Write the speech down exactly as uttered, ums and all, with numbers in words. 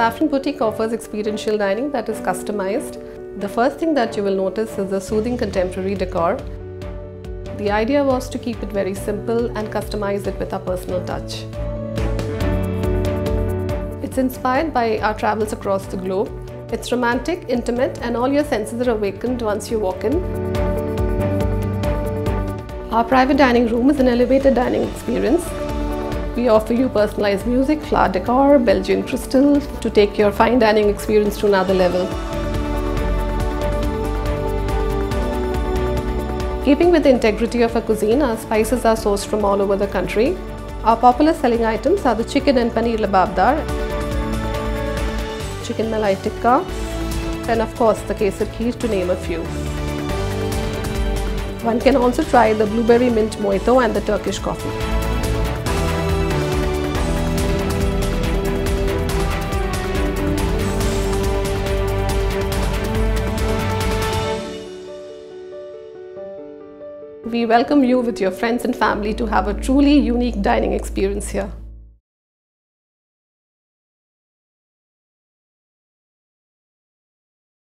Saffron Boutique offers experiential dining that is customized. The first thing that you will notice is the soothing contemporary decor. The idea was to keep it very simple and customize it with our personal touch. It's inspired by our travels across the globe. It's romantic, intimate, and all your senses are awakened once you walk in. Our private dining room is an elevated dining experience. We offer you personalized music, flower decor, Belgian crystal to take your fine dining experience to another level. Keeping with the integrity of our cuisine, our spices are sourced from all over the country. Our popular selling items are the chicken and paneer lababdar, chicken malai tikka, and of course the kesar kheer, to name a few. One can also try the blueberry mint mojito and the Turkish coffee. We welcome you with your friends and family to have a truly unique dining experience here.